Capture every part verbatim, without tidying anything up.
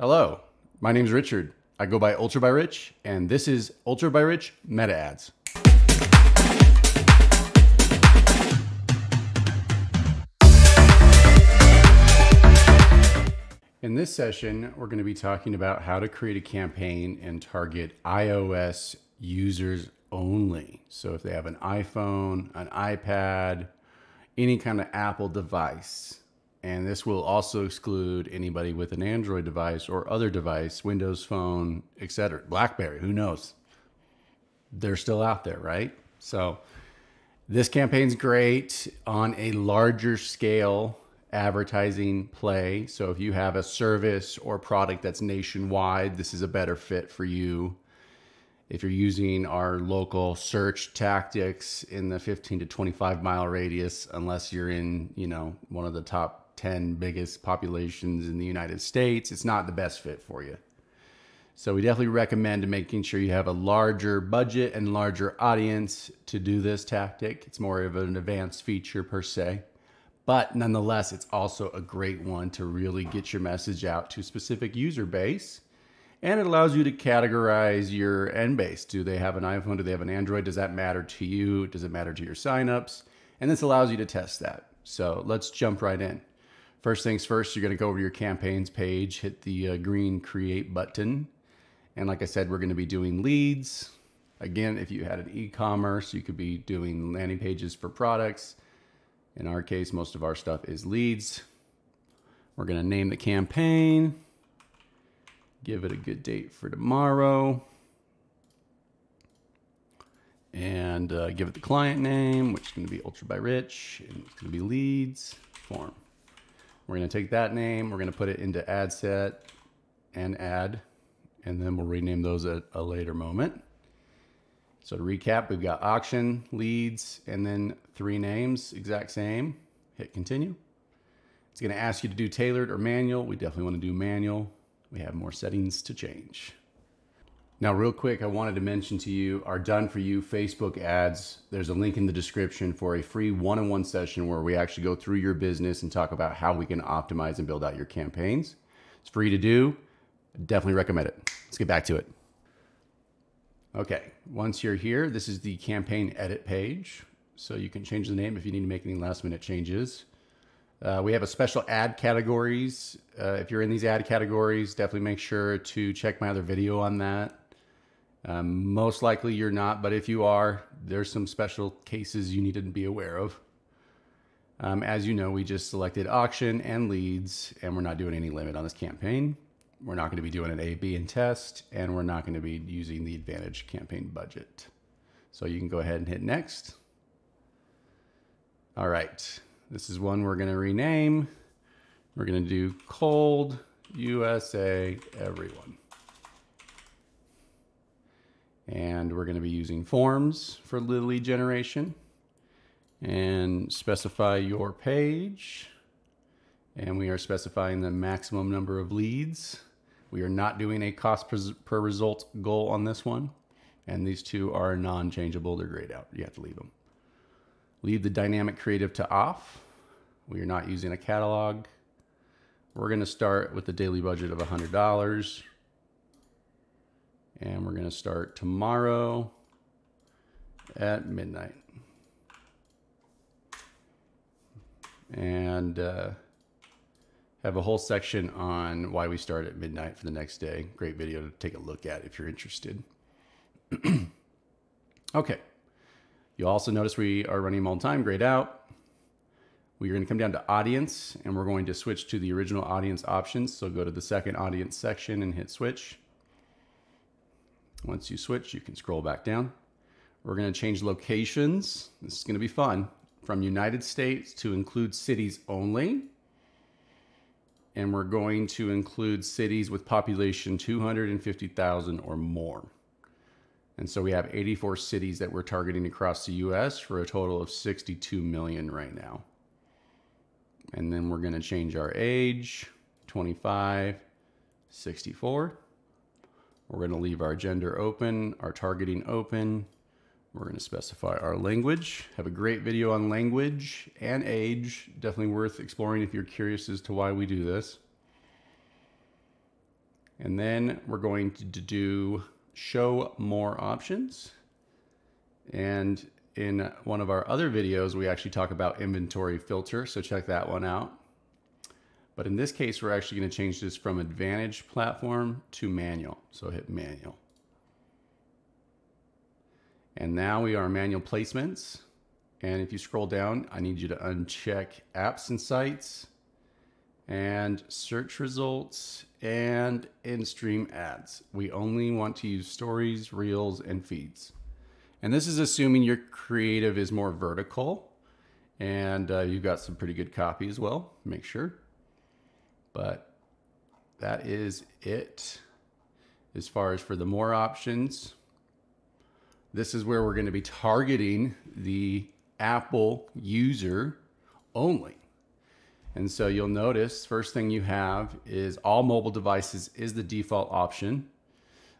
Hello, my name's Richard. I go by UltraByRich, and this is UltraByRich Meta Ads. In this session, we're going to be talking about how to create a campaign and target iOS users only. So if they have an iPhone, an iPad, any kind of Apple device. And this will also exclude anybody with an Android device or other device, Windows Phone, et cetera, BlackBerry, who knows? They're still out there, right? So this campaign's great on a larger scale advertising play. So if you have a service or product that's nationwide, this is a better fit for you. If you're using our local search tactics in the fifteen to twenty-five mile radius, unless you're in, you know, one of the top ten biggest populations in the United States, it's not the best fit for you. So we definitely recommend making sure you have a larger budget and larger audience to do this tactic. It's more of an advanced feature per se, but nonetheless, it's also a great one to really get your message out to a specific user base. And it allows you to categorize your end base. Do they have an iPhone? Do they have an Android? Does that matter to you? Does it matter to your signups? And this allows you to test that. So let's jump right in. First things first, you're going to go over to your campaigns page, hit the uh, green create button. And like I said, we're going to be doing leads. Again, if you had an e-commerce, you could be doing landing pages for products. In our case, most of our stuff is leads. We're going to name the campaign, give it a good date for tomorrow, and uh, give it the client name, which is going to be UltraByRich, and it's going to be leads form. We're going to take that name, we're going to put it into ad set and ad, and then we'll rename those at a later moment. So to recap, we've got auction, leads, and then three names, exact same. Hit continue. It's going to ask you to do tailored or manual. We definitely want to do manual. We have more settings to change. Now, real quick, I wanted to mention to you our done for you Facebook ads. There's a link in the description for a free one-on-one session where we actually go through your business and talk about how we can optimize and build out your campaigns. It's free to do. I definitely recommend it. Let's get back to it. Okay, once you're here, this is the campaign edit page. So you can change the name if you need to make any last minute changes. Uh, we have a special ad categories. Uh, if you're in these ad categories, definitely make sure to check my other video on that. Um, most likely you're not, but if you are, there's some special cases you need to be aware of. Um, as you know, we just selected auction and leads, and we're not doing any limit on this campaign. We're not going to be doing an A, B, and test, and we're not going to be using the Advantage campaign budget. So you can go ahead and hit next. All right. This is one we're going to rename. We're going to do cold U S A everyone. And we're going to be using forms for lead generation, and specify your page. And we are specifying the maximum number of leads. We are not doing a cost per, per result goal on this one. And these two are non-changeable. They're grayed out. You have to leave them. Leave the dynamic creative to off. We are not using a catalog. We're going to start with a daily budget of one hundred dollars. And we're going to start tomorrow at midnight. And uh, have a whole section on why we start at midnight for the next day. Great video to take a look at if you're interested. Okay. You'll also notice we are running all-time grayed out. We're going to come down to audience, and we're going to switch to the original audience options. So go to the second audience section and hit switch. Once you switch, you can scroll back down. We're going to change locations. This is going to be fun. From United States to include cities only. And we're going to include cities with population two hundred fifty thousand or more. And so we have eighty-four cities that we're targeting across the U S for a total of sixty-two million right now. And then we're going to change our age, twenty-five, sixty-four. We're going to leave our gender open, our targeting open. We're going to specify our language. Have a great video on language and age. Definitely worth exploring if you're curious as to why we do this. And then we're going to do show more options. And in one of our other videos, we actually talk about inventory filter. So check that one out. But in this case, we're actually going to change this from advantage platform to manual. So hit manual. And now we are manual placements. And if you scroll down, I need you to uncheck apps and sites and search results and in-stream ads. We only want to use stories, reels, and feeds. And this is assuming your creative is more vertical and uh, you've got some pretty good copy as well, make sure. But that is it as far as for the more options. This is where we're going to be targeting the Apple user only. And so you'll notice first thing you have is all mobile devices is the default option.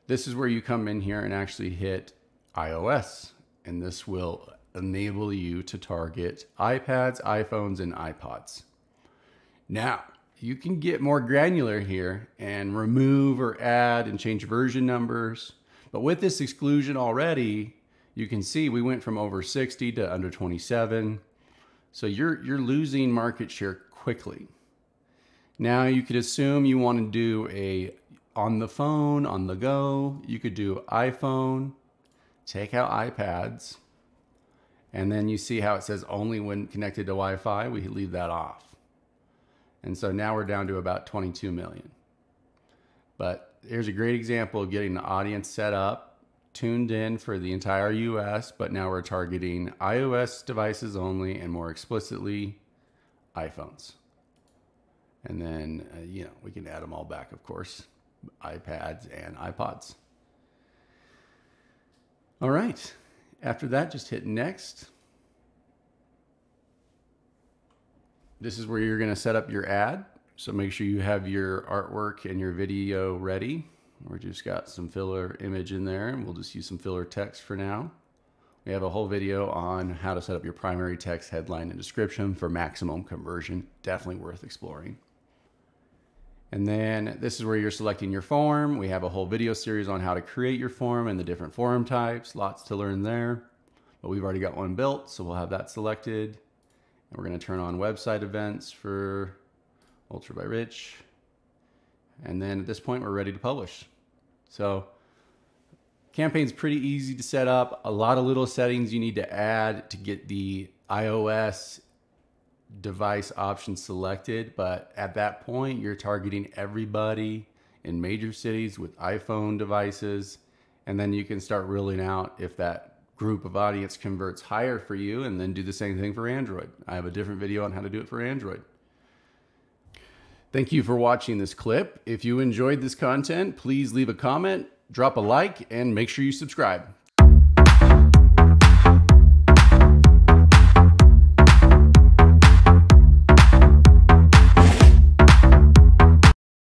This is where you come in here and actually hit iOS, and this will enable you to target iPads, iPhones, and iPods. Now, you can get more granular here and remove or add and change version numbers. But with this exclusion already, you can see we went from over sixty to under twenty-seven. So you're, you're losing market share quickly. Now you could assume you want to do a on the phone, on the go. You could do iPhone. Take out iPads, and then you see how it says only when connected to Wi-Fi. We leave that off. And so now we're down to about twenty-two million. But here's a great example of getting the audience set up, tuned in for the entire U S, but now we're targeting iOS devices only and more explicitly iPhones. And then, uh, you know, we can add them all back, of course, iPads and iPods. All right, after that, just hit next. This is where you're gonna set up your ad. So make sure you have your artwork and your video ready. We've just got some filler image in there, and we'll just use some filler text for now. We have a whole video on how to set up your primary text, headline, and description for maximum conversion. Definitely worth exploring. And then this is where you're selecting your form. We have a whole video series on how to create your form and the different form types, lots to learn there, but we've already got one built. So we'll have that selected, and we're going to turn on website events for UltraByRich. And then at this point, we're ready to publish. So campaign's pretty easy to set up. A lot of little settings you need to add to get the iOS device option selected, but at that point you're targeting everybody in major cities with iPhone devices, and then you can start ruling out if that group of audience converts higher for you, and then do the same thing for Android. I have a different video on how to do it for Android. Thank you for watching this clip. If you enjoyed this content, please leave a comment, drop a like, and make sure you subscribe.